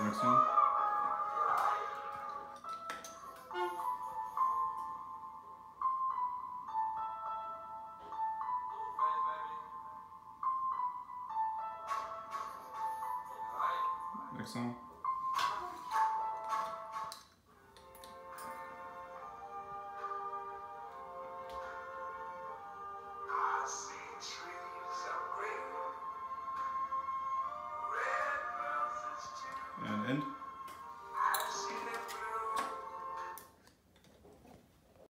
Next one. Next one. And end.